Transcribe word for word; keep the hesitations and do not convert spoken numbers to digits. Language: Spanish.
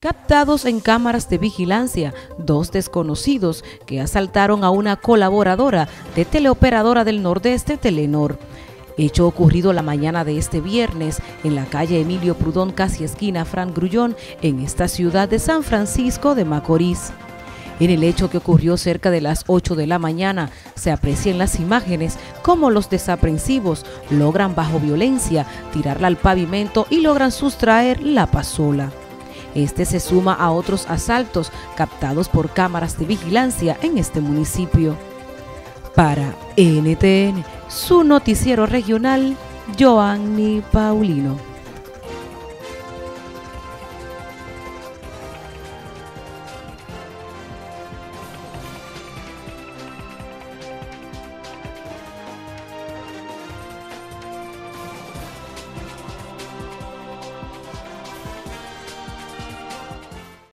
Captados en cámaras de vigilancia, dos desconocidos que asaltaron a una colaboradora de teleoperadora del Nordeste, Telenord. Hecho ocurrido la mañana de este viernes en la calle Emilio Prudón, casi esquina Frank Grullón, en esta ciudad de San Francisco de Macorís. En el hecho que ocurrió cerca de las ocho de la mañana, se aprecia en las imágenes cómo los desaprensivos logran bajo violencia tirarla al pavimento y logran sustraer la pasola. Este se suma a otros asaltos captados por cámaras de vigilancia en este municipio. Para N T N, su noticiero regional, Joanny Paulino.